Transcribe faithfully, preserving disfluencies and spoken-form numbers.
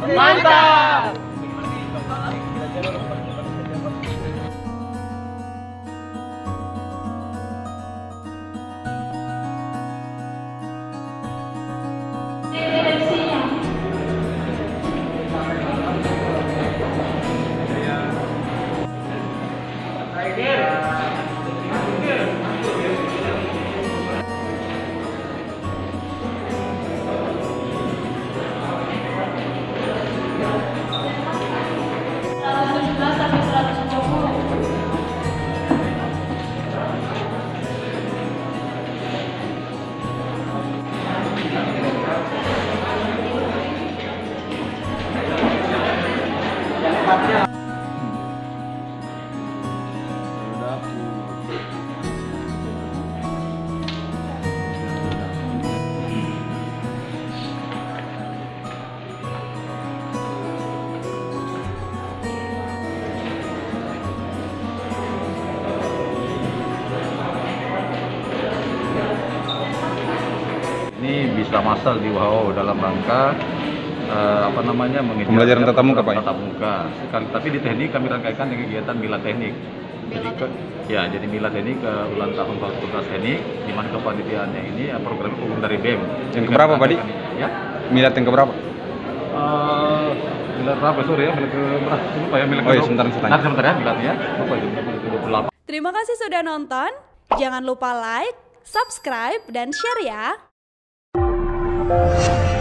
Mantap! Ini bisa massal di W H O dalam rangka eh, apa namanya mengejar pembelajaran tatap muka, Pak. Tatap muka. Sekali, tapi di teknik kami rangkaikan dengan kegiatan mila teknik. Jadi ke, ya, jadi mila teknik ke ulang tahun Fakultas Teknik di mana kepanitiaannya ini program program dari B E M. Yang ke berapa, Pak? Ya. Mila yang ke berapa? Eh, mila berapa sore ya? Mila ke berapa? Lupa ya mila ke. Oh, iya, sebentar sebentar. Nah, sebentar ya milanya. Apa itu? dua puluh delapan. Terima kasih sudah nonton. Jangan lupa like, subscribe dan share ya. Bye.